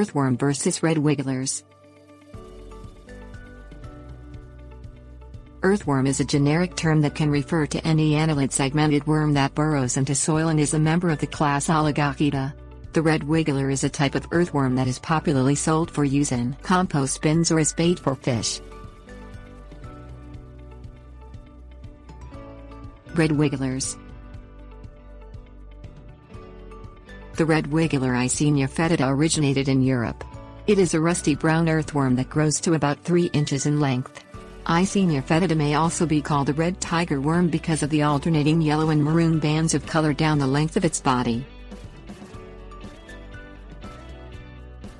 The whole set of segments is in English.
Earthworm vs. Red Wigglers. Earthworm is a generic term that can refer to any annelid-segmented worm that burrows into soil and is a member of the class Oligochaeta. The red wiggler is a type of earthworm that is popularly sold for use in compost bins or as bait for fish. Red wigglers. The red wiggler Eisenia fetida originated in Europe. It is a rusty brown earthworm that grows to about 3 inches in length. Eisenia fetida may also be called a red tiger worm because of the alternating yellow and maroon bands of color down the length of its body.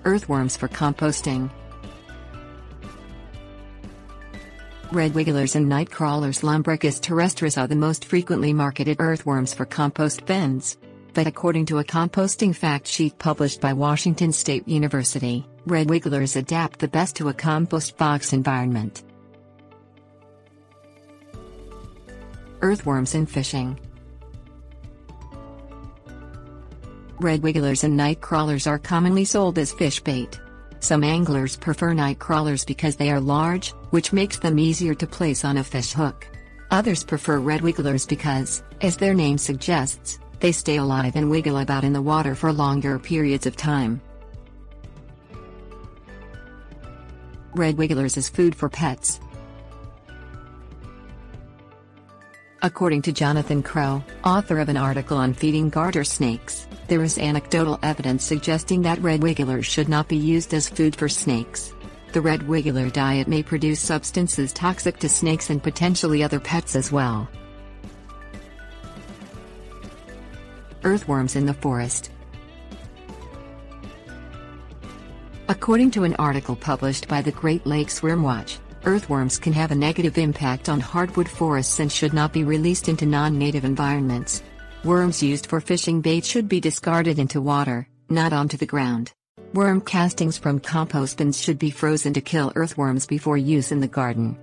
Earthworms for composting. Red wigglers and night crawlers Lumbricus terrestris are the most frequently marketed earthworms for compost bins. But according to a composting fact sheet published by Washington State University, red wigglers adapt the best to a compost box environment. Earthworms in fishing. Red wigglers and night crawlers are commonly sold as fish bait. Some anglers prefer night crawlers because they are large, which makes them easier to place on a fish hook. Others prefer red wigglers because, as their name suggests, they stay alive and wiggle about in the water for longer periods of time. Red wigglers as food for pets. According to Jonathan Crowe, author of an article on feeding garter snakes, there is anecdotal evidence suggesting that red wigglers should not be used as food for snakes. The red wiggler diet may produce substances toxic to snakes and potentially other pets as well. Earthworms in the forest. According to an article published by the Great Lakes Worm Watch, earthworms can have a negative impact on hardwood forests and should not be released into non-native environments. Worms used for fishing bait should be discarded into water, not onto the ground. Worm castings from compost bins should be frozen to kill earthworms before use in the garden.